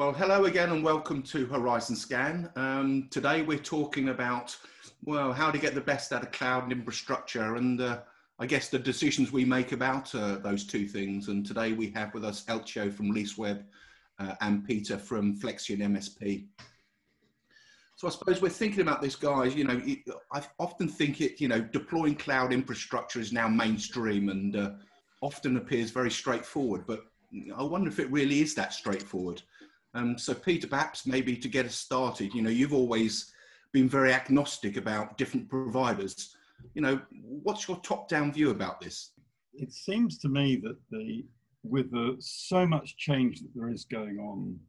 Well, hello again and welcome to Horizon Scan. Today we're talking about, well, how to get the best out of cloud and infrastructure and I guess the decisions we make about those two things. And today we have with us Elcio from LeaseWeb and Peter from Flexiion MSP. So I suppose we're thinking about this, guys, you know, I often think it, you know, deploying cloud infrastructure is now mainstream and often appears very straightforward, but I wonder if it really is that straightforward. So Peter, perhaps maybe to get us started, you know, you've always been very agnostic about different providers. You know, what's your top-down view about this? It seems to me that with so much change that there is going on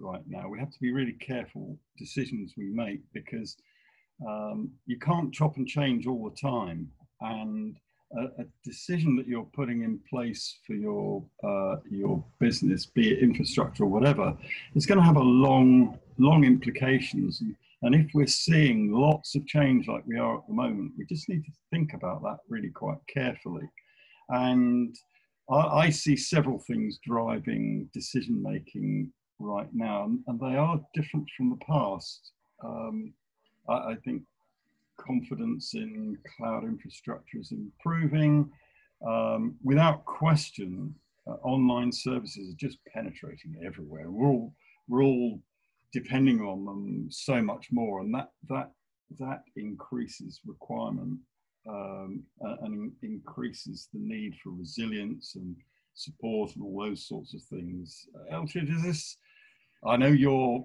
right now, we have to be really careful decisions we make because you can't chop and change all the time. And a decision that you're putting in place for your business, be it infrastructure or whatever, it's going to have a long implications. And if we're seeing lots of change like we are at the moment, we just need to think about that really quite carefully. And I see several things driving decision making right now, and they are different from the past. I think confidence in cloud infrastructure is improving. Without question, online services are just penetrating everywhere. We're all depending on them so much more, and that increases requirement and increases the need for resilience and support and all those sorts of things. Elcio, does this? I know you're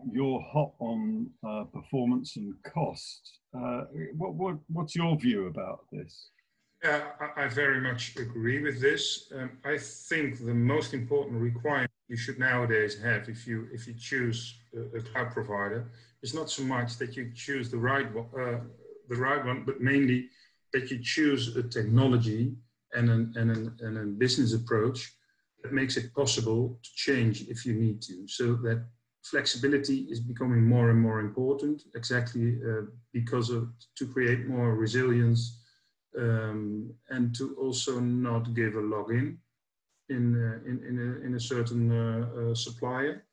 hot on performance and cost. What's your view about this? Yeah, I very much agree with this. I think the most important requirement you should nowadays have if you choose a cloud provider is not so much that you choose the right one, but mainly that you choose a technology and a business approach that makes it possible to change if you need to, so that flexibility is becoming more and more important, exactly to create more resilience and to also not give a login in a certain supplier.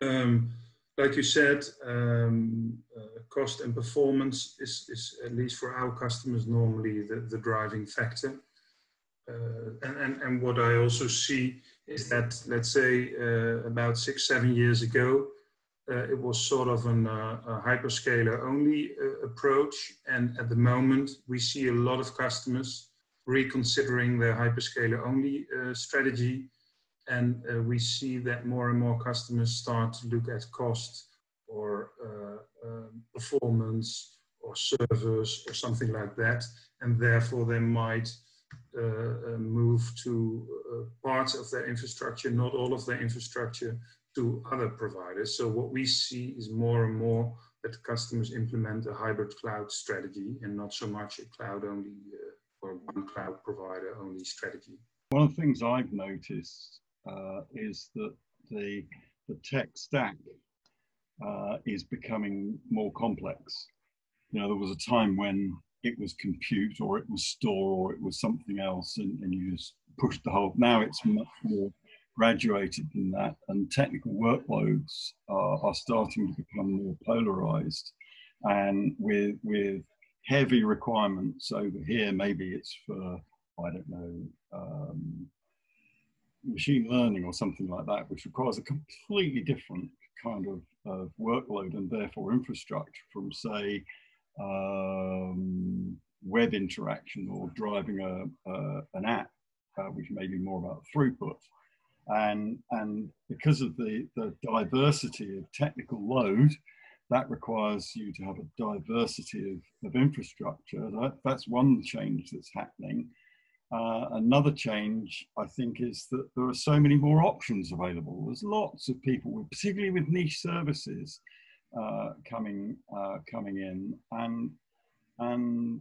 Like you said, cost and performance is at least for our customers normally the driving factor. And what I also see is that, let's say, about 6-7 years ago, it was sort of a hyperscaler only approach. And at the moment, we see a lot of customers reconsidering their hyperscaler only strategy. And we see that more and more customers start to look at cost or performance or servers or something like that. And therefore, they might move to parts of their infrastructure, not all of their infrastructure, to other providers. So what we see is more and more that customers implement a hybrid cloud strategy and not so much a cloud only or one cloud provider only strategy. One of the things I've noticed is that the tech stack is becoming more complex. You know, there was a time when it was compute or it was store or it was something else and you just pushed the whole. Now it's much more graduated than that, and technical workloads are starting to become more polarized, and with heavy requirements over here. Maybe it's for, I don't know, machine learning or something like that, which requires a completely different kind of workload and therefore infrastructure from, say, web interaction or driving an app, which may be more about throughput. And because of the diversity of technical load, that requires you to have a diversity of infrastructure. That's one change that's happening. Another change, I think, is that there are so many more options available. There's lots of people, particularly with niche services, coming in, and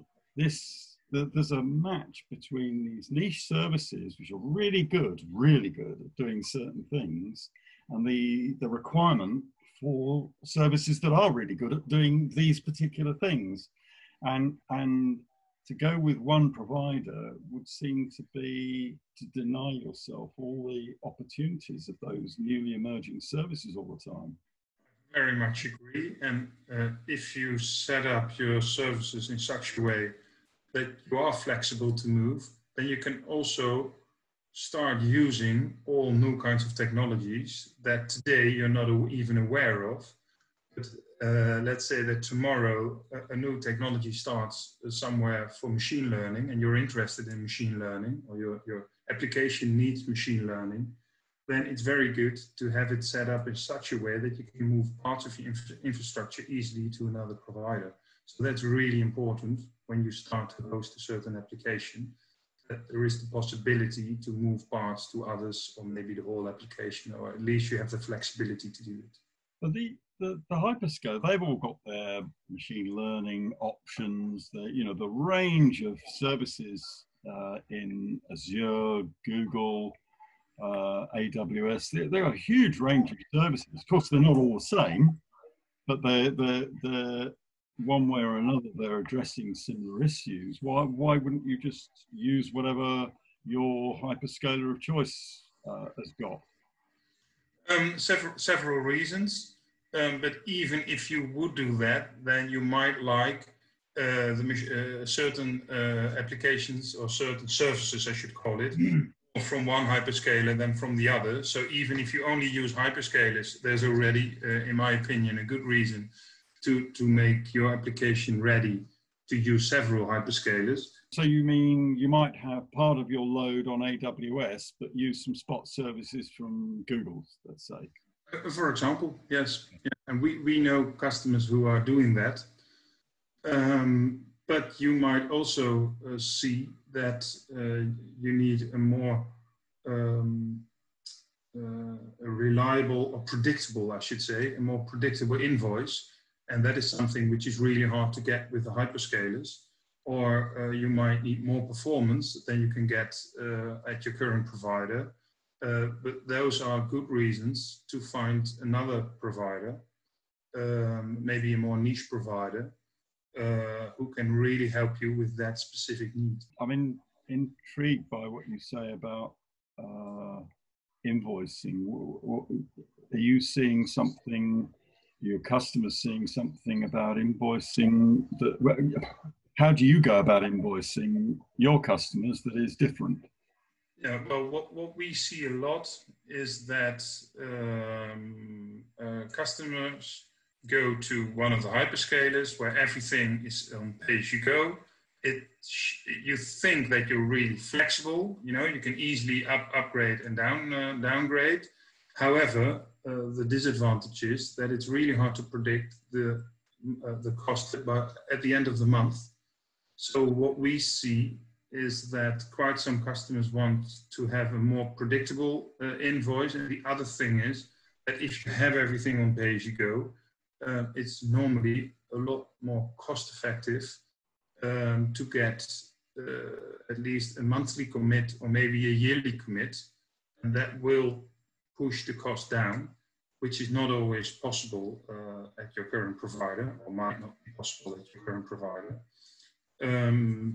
there's a match between these niche services, which are really good at doing certain things, and the requirement for services that are really good at doing these particular things, and to go with one provider would seem to be to deny yourself all the opportunities of those newly emerging services all the time. I very much agree. And if you set up your services in such a way that you are flexible to move, then you can also start using all new kinds of technologies that today you're not even aware of. But let's say that tomorrow a new technology starts somewhere for machine learning, and you're interested in machine learning, or your application needs machine learning, then it's very good to have it set up in such a way that you can move parts of your infrastructure easily to another provider. So that's really important when you start to host a certain application, that there is the possibility to move parts to others, or maybe the whole application, or at least you have the flexibility to do it. But the hyperscale, they've all got their machine learning options, the range of services in Azure, Google, AWS, there are a huge range of services. Of course, they're not all the same, but they're one way or another, they're addressing similar issues. Why wouldn't you just use whatever your hyperscaler of choice has got? Several reasons. But even if you would do that, then you might like certain applications or certain services, I should call it, from one hyperscaler than from the other. So even if you only use hyperscalers, there's already, in my opinion, a good reason to make your application ready to use several hyperscalers. So you mean you might have part of your load on AWS, but use some spot services from Google, let's say? For example, yes. Yeah. And we know customers who are doing that. But you might also see that you need a more reliable or predictable, I should say, a more predictable invoice. And that is something which is really hard to get with the hyperscalers. Or you might need more performance than you can get at your current provider. But those are good reasons to find another provider, maybe a more niche provider, who can really help you with that specific need. I'm intrigued by what you say about invoicing. Are you seeing something, your customers seeing something about invoicing? How do you go about invoicing your customers that is different? Yeah, well, what we see a lot is that customers go to one of the hyperscalers where everything is on pay-as-you-go. You think that you're really flexible, you can easily upgrade and downgrade. However, the disadvantage is that it's really hard to predict the cost at the end of the month. So what we see is that quite some customers want to have a more predictable invoice. And the other thing is that if you have everything on pay-as-you-go, it's normally a lot more cost-effective to get at least a monthly commit or maybe a yearly commit. And that will push the cost down, which is not always possible at your current provider, or might not be possible at your current provider.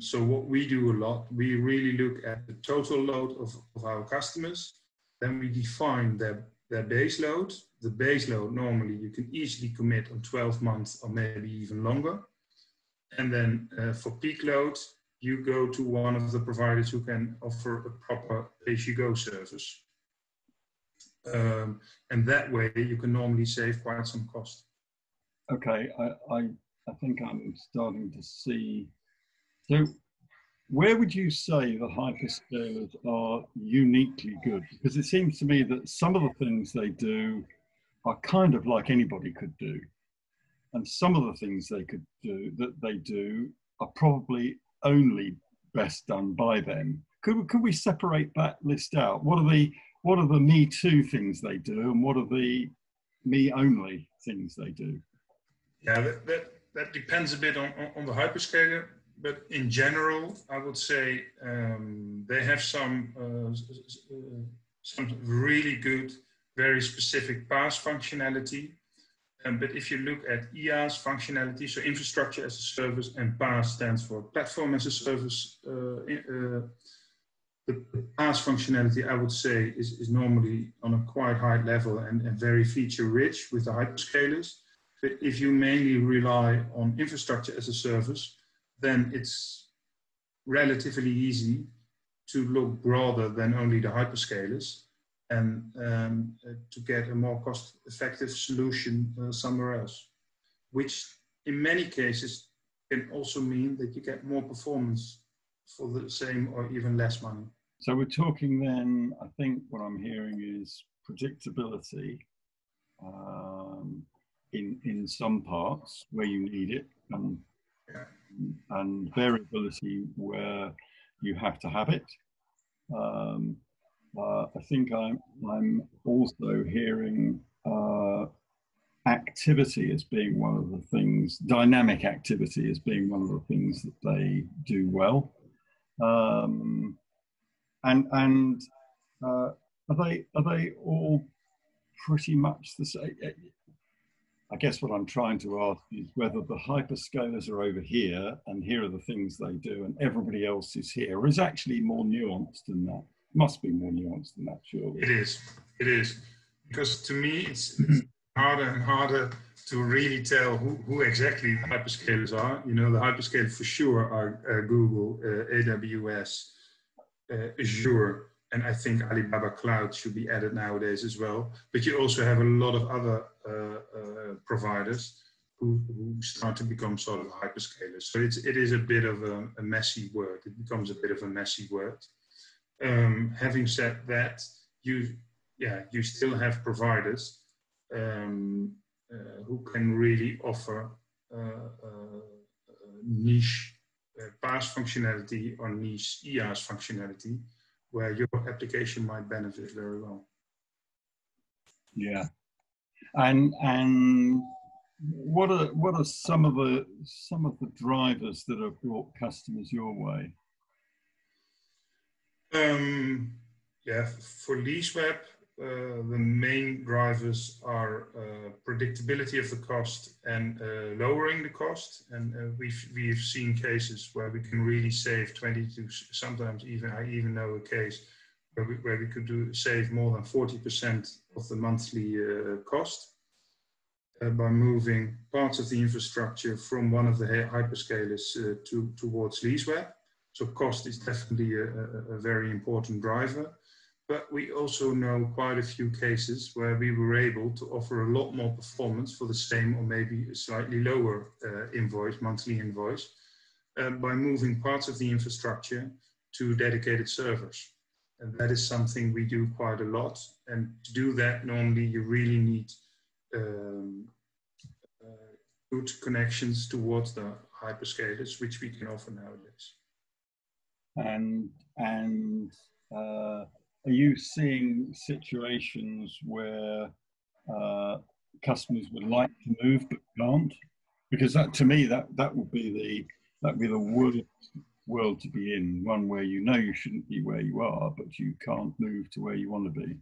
So what we do a lot, we really look at the total load of our customers. Then we define their base load. The base load, normally you can easily commit on 12 months or maybe even longer. And then for peak load, you go to one of the providers who can offer a proper pay-as-you-go service. And that way you can normally save quite some cost. Okay, I think I'm starting to see. So where would you say the hyperscalers are uniquely good? Because it seems to me that some of the things they do are kind of like anybody could do. And some of the things they do are probably only best done by them. Could we separate that list out? What are the me too things they do, and what are the me only things they do? Yeah, that depends a bit on the hyperscaler. But in general, I would say they have some really good, very specific pass functionality. But if you look at IaaS functionality, so infrastructure as a service, and PaaS stands for platform as a service, the PaaS functionality, I would say, is normally on a quite high level and very feature rich with the hyperscalers. But if you mainly rely on infrastructure as a service, then it's relatively easy to look broader than only the hyperscalers and to get a more cost-effective solution somewhere else, which in many cases can also mean that you get more performance for the same or even less money. So we're talking then, I think what I'm hearing is predictability in some parts where you need it, and variability where you have to have it. I think I'm also hearing activity as being one of the things, dynamic activity as being one of the things that they do well. Are they all pretty much the same? I guess what I'm trying to ask is whether the hyperscalers are over here and here are the things they do and everybody else is here, or is actually more nuanced than that. Must be more nuanced than that, surely. It is. Because to me, it's harder and harder to really tell who exactly the hyperscalers are. You know, the hyperscalers for sure are Google, AWS, Azure, and I think Alibaba Cloud should be added nowadays as well. But you also have a lot of other providers who start to become sort of hyperscalers. So it is a bit of a messy word. It becomes a bit of a messy word. Having said that, you still have providers who can really offer niche PaaS functionality or niche IaaS functionality where your application might benefit very well. Yeah, and what are some of the drivers that have brought customers your way? For LeaseWeb, the main drivers are predictability of the cost and lowering the cost. And we've seen cases where we can really save 20 to sometimes even, I even know a case where we could save more than 40% of the monthly cost by moving parts of the infrastructure from one of the hyperscalers towards LeaseWeb. So cost is definitely a very important driver, but we also know quite a few cases where we were able to offer a lot more performance for the same or maybe a slightly lower monthly invoice, by moving parts of the infrastructure to dedicated servers. And that is something we do quite a lot. And to do that, normally you really need good connections towards the hyperscalers, which we can offer nowadays. And are you seeing situations where customers would like to move but can't? Because that, to me, that would be the world to be in, one where you know you shouldn't be where you are, but you can't move to where you want to be.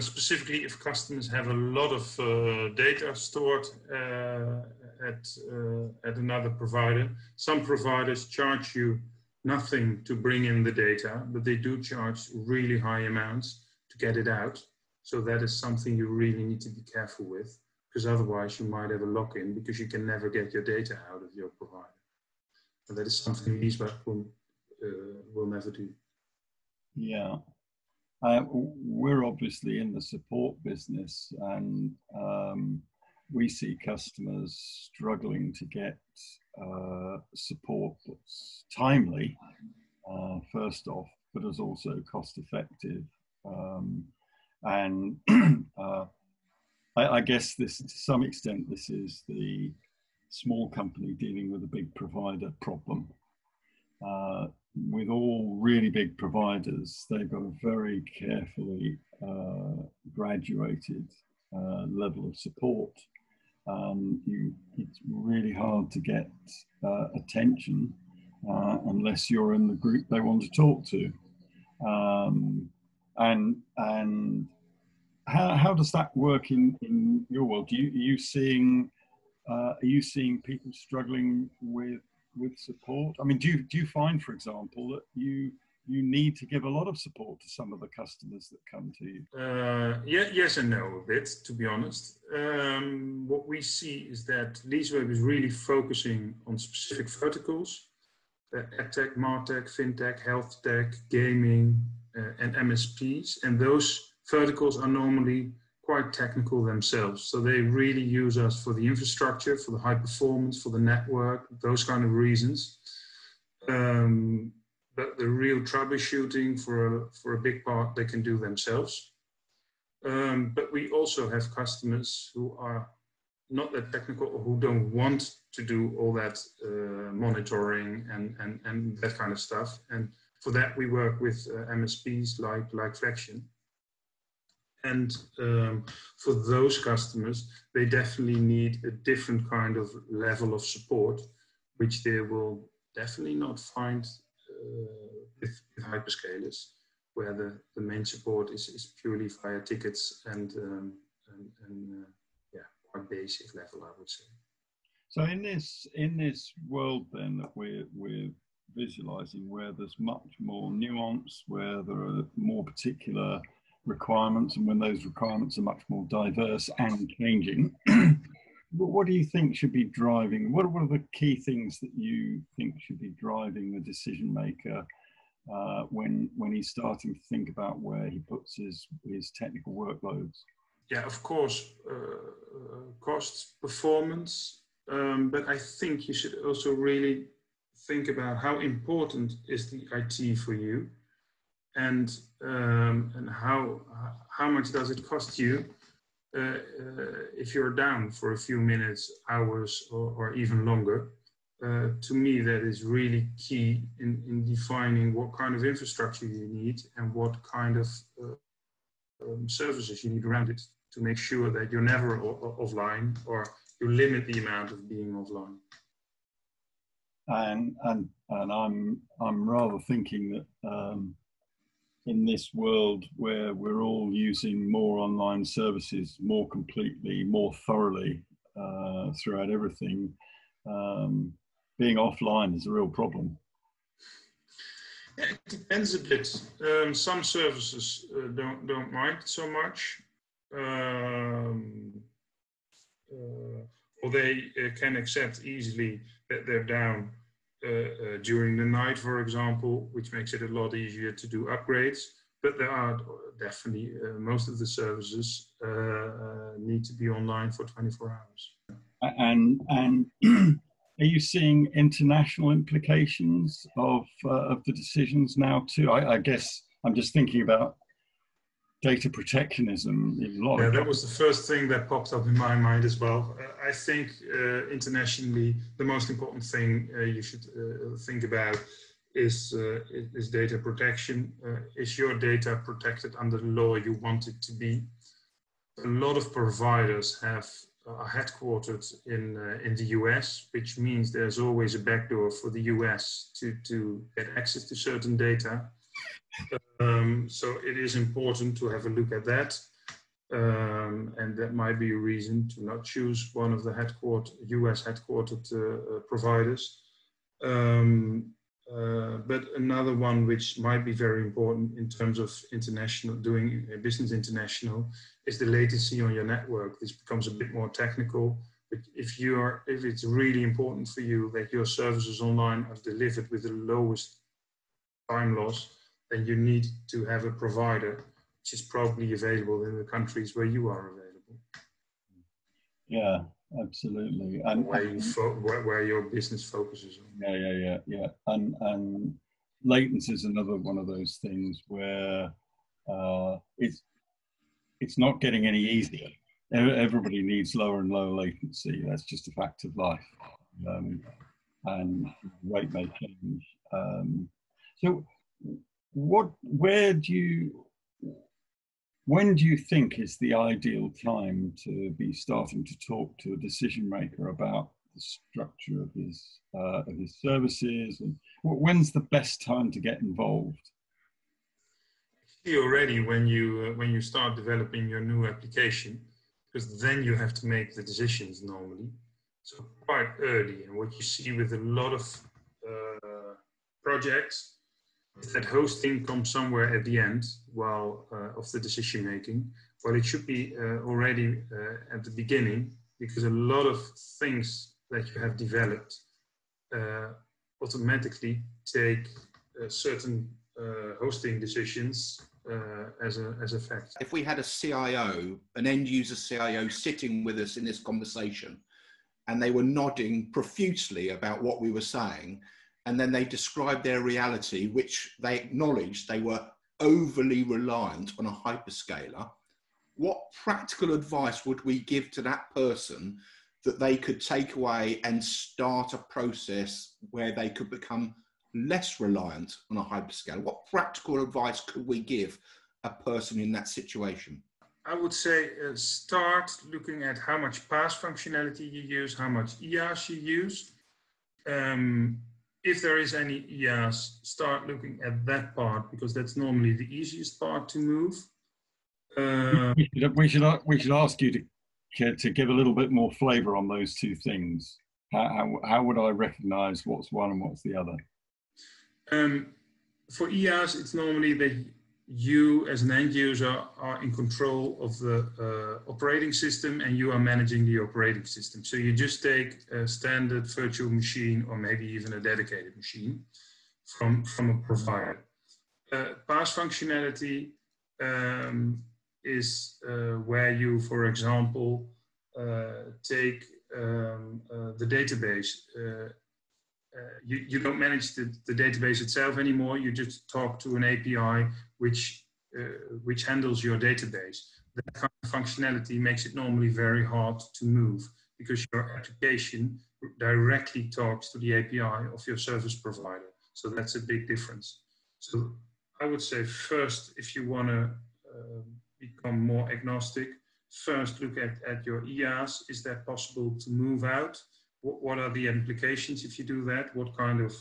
Specifically, if customers have a lot of data stored at another provider, some providers charge you nothing to bring in the data, but they do charge really high amounts to get it out. So that is something you really need to be careful with, because otherwise you might have a lock-in because you can never get your data out of your provider. And that is something LeaseWeb will never do. Yeah. We're obviously in the support business, and we see customers struggling to get support that's timely, first off, but is also cost effective. And I guess this, to some extent, this is the small company dealing with a big provider problem. With all really big providers, they've got a very carefully graduated level of support. It's really hard to get attention unless you're in the group they want to talk to. Um, and and How does that work in your world? Are you seeing people struggling with support? I mean, do you find, for example, that you need to give a lot of support to some of the customers that come to you? Yes and no, a bit, to be honest. What we see is that LeaseWeb is really focusing on specific verticals, EdTech, martech, fintech, health tech, gaming, and MSPs. And those verticals are normally quite technical themselves. So they really use us for the infrastructure, for the high performance, for the network, those kind of reasons. But the real troubleshooting for a big part, they can do themselves. But we also have customers who are not that technical or who don't want to do all that monitoring and that kind of stuff. And for that, we work with MSPs like Flexiion. And for those customers, they definitely need a different kind of level of support, which they will definitely not find with hyperscalers, where the main support is purely via tickets and quite basic level, I would say. So in this world then that we're visualizing, where there's much more nuance, where there are more particular requirements, and when those requirements are much more diverse and changing, what do you think should be driving? What are the key things that you think should be driving the decision maker when he's starting to think about where he puts his technical workloads? Yeah, of course, costs, performance, but I think you should also really think about how important is the IT for you, and how much does it cost you? If you're down for a few minutes, hours, or even longer, to me that is really key in defining what kind of infrastructure you need and what kind of services you need around it to make sure that you're never offline, or you limit the amount of being offline. And I'm rather thinking that in this world where we're all using more online services more completely, more thoroughly throughout everything, being offline is a real problem. Yeah, it depends a bit. Some services don't mind so much, or they can accept easily that they're down during the night, for example, which makes it a lot easier to do upgrades. But there are definitely most of the services need to be online for 24 hours. And are you seeing international implications of the decisions now too? I guess I'm just thinking about data protectionism in law. Yeah, that was the first thing that popped up in my mind as well. I think internationally, the most important thing you should think about is data protection. Is your data protected under the law you want it to be? A lot of providers are headquartered in the US, which means there's always a backdoor for the US to get access to certain data. So it is important to have a look at that, and that might be a reason to not choose one of the US headquartered providers. But another one which might be very important in terms of international doing business international is the latency on your network. This becomes a bit more technical, but if it's really important for you that your services online are delivered with the lowest time loss, then you need to have a provider which is probably available in the countries where you are available. Yeah, absolutely. And where your business focuses on. Yeah. And latency is another one of those things where it's not getting any easier. Everybody needs lower and lower latency. That's just a fact of life. And rate may change. So. When do you think is the ideal time to be starting to talk to a decision maker about the structure of his services, and when's the best time to get involved? already when you start developing your new application, because then you have to make the decisions normally, so quite early. And what you see with a lot of projects is that hosting comes somewhere at the end while of the decision making, but it should be already at the beginning, because a lot of things that you have developed automatically take a certain hosting decisions as a fact. If we had a CIO, an end user CIO, sitting with us in this conversation, and they were nodding profusely about what we were saying, and then they described their reality, which they acknowledged they were overly reliant on a hyperscaler, what practical advice would we give to that person that they could take away and start a process where they could become less reliant on a hyperscaler? What practical advice could we give a person in that situation? I would say start looking at how much PaaS functionality you use, how much IaaS you use. If there is any IaaS, start looking at that part, because that's normally the easiest part to move. We should ask you to give a little bit more flavor on those two things. How would I recognize what's one and what's the other? For IaaS, it's normally that you as an end user are in control of the operating system, and you are managing the operating system. So you just take a standard virtual machine, or maybe even a dedicated machine from a provider. PaaS functionality is where you, for example, take the database. You don't manage the database itself anymore. You just talk to an API which handles your database. That kind of functionality makes it normally very hard to move, because your application directly talks to the API of your service provider. So that's a big difference. So I would say first, if you want to become more agnostic, first look at your IaaS. Is that possible to move out? What are the implications if you do that? What kind of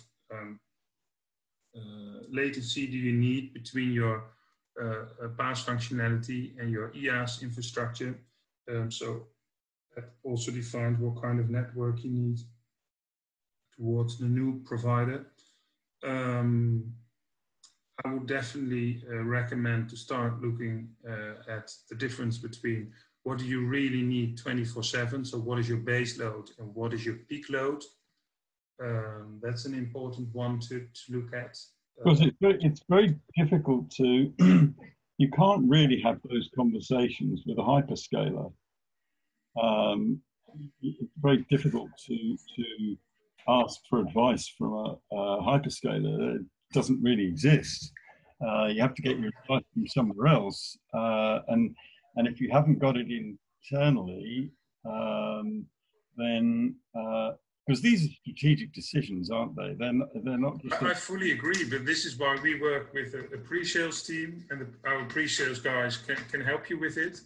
latency do you need between your PaaS functionality and your IaaS infrastructure? So that also defines what kind of network you need towards the new provider. I would definitely recommend to start looking at the difference between what do you really need 24/7, so what is your base load and what is your peak load? That's an important one to look at. Because it's very difficult to, you can't really have those conversations with a hyperscaler. It's very difficult to ask for advice from a hyperscaler. Doesn't really exist. You have to get your advice from somewhere else, and if you haven't got it internally, then because these are strategic decisions, aren't they? They're not just. I fully agree, but this is why we work with a pre-sales team, and our pre-sales guys can help you with it.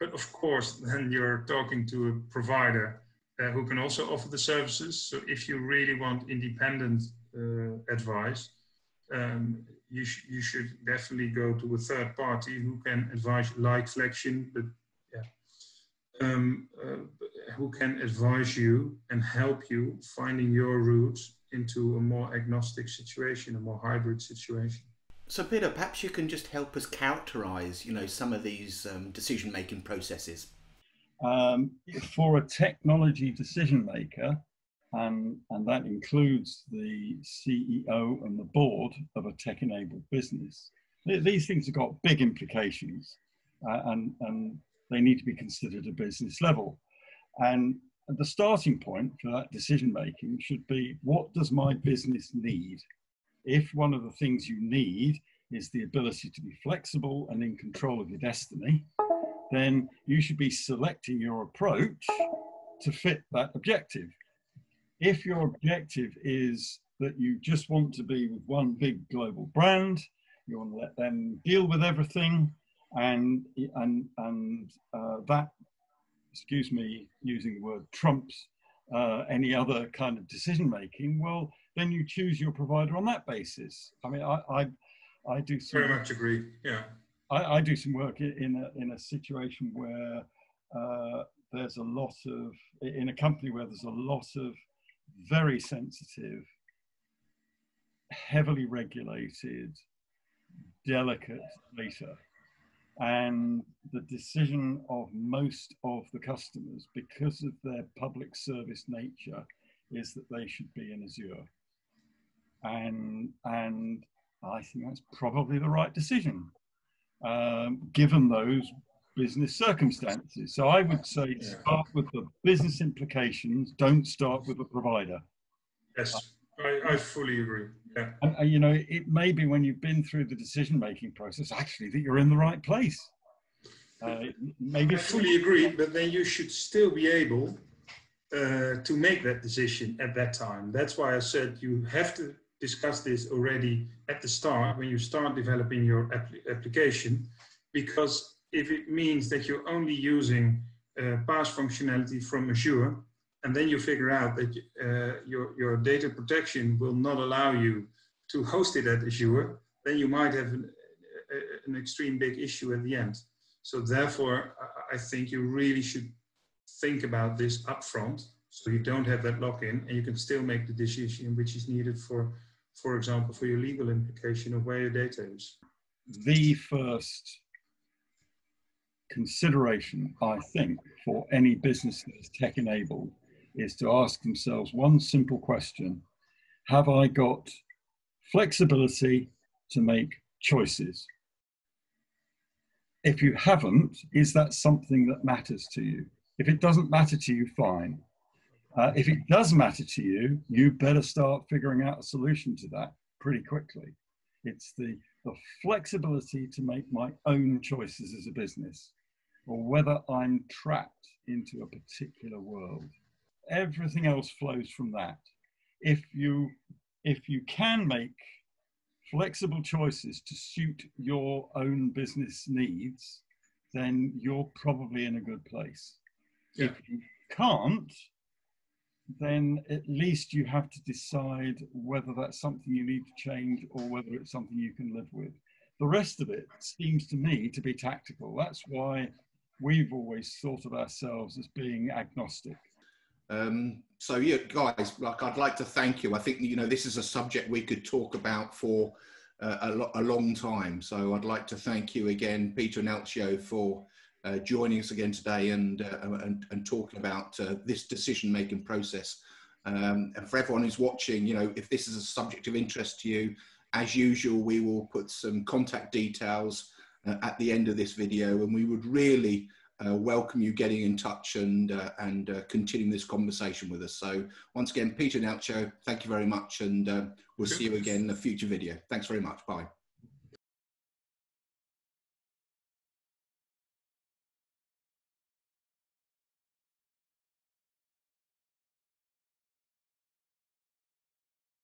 But of course, then you're talking to a provider who can also offer the services. So if you really want independent advice. You should definitely go to a third party who can advise, like Flexiion, but yeah, who can advise you and help you finding your routes into a more agnostic situation, a more hybrid situation. So Peter, perhaps you can just help us characterize, you know, some of these decision-making processes. For a technology decision maker, and that includes the CEO and the board of a tech-enabled business. These things have got big implications, and they need to be considered at business level. And the starting point for that decision-making should be, what does my business need? If one of the things you need is the ability to be flexible and in control of your destiny, then you should be selecting your approach to fit that objective. If your objective is that you just want to be with one big global brand, you want to let them deal with everything, and that, excuse me using the word, trumps any other kind of decision making, well, then you choose your provider on that basis. I mean, I I do some, very much agree. Yeah, I do some work in a situation where there's a lot of, in a company where there's a lot of very sensitive, heavily regulated, delicate data, and the decision of most of the customers, because of their public service nature, is that they should be in Azure, and I think that's probably the right decision, given those business circumstances. So I would say start with the business implications, don't start with the provider. Yes, I fully agree. Yeah. And you know, it may be when you've been through the decision-making process, actually, that you're in the right place. Maybe I fully agree, but then you should still be able to make that decision at that time. That's why I said you have to discuss this already at the start when you start developing your application, because if it means that you're only using PaaS functionality from Azure, and then you figure out that your data protection will not allow you to host it at Azure, then you might have an extreme big issue at the end. So therefore, I think you really should think about this upfront, so you don't have that lock-in, and you can still make the decision which is needed for example, for your legal implication of where your data is. The first consideration, I think, for any business that is tech-enabled is to ask themselves one simple question: have I got flexibility to make choices? If you haven't, is that something that matters to you? If it doesn't matter to you, fine. If it does matter to you, you better start figuring out a solution to that pretty quickly. It's the flexibility to make my own choices as a business, or whether I'm trapped into a particular world. Everything else flows from that. If you can make flexible choices to suit your own business needs, then you're probably in a good place. Yeah. If you can't, then at least you have to decide whether that's something you need to change or whether it's something you can live with. The rest of it seems to me to be tactical. That's why we've always thought of ourselves as being agnostic. So yeah, guys, like, I'd like to thank you. I think, you know, this is a subject we could talk about for a long time. So I'd like to thank you again, Peter and Alccio, for joining us again today and talking about this decision-making process. And for everyone who's watching, you know, if this is a subject of interest to you, as usual, we will put some contact details at the end of this video, and we would really welcome you getting in touch and continuing this conversation with us. So once again, Peter and Alccio, thank you very much, and we'll see you again in a future video. Thanks very much. Bye.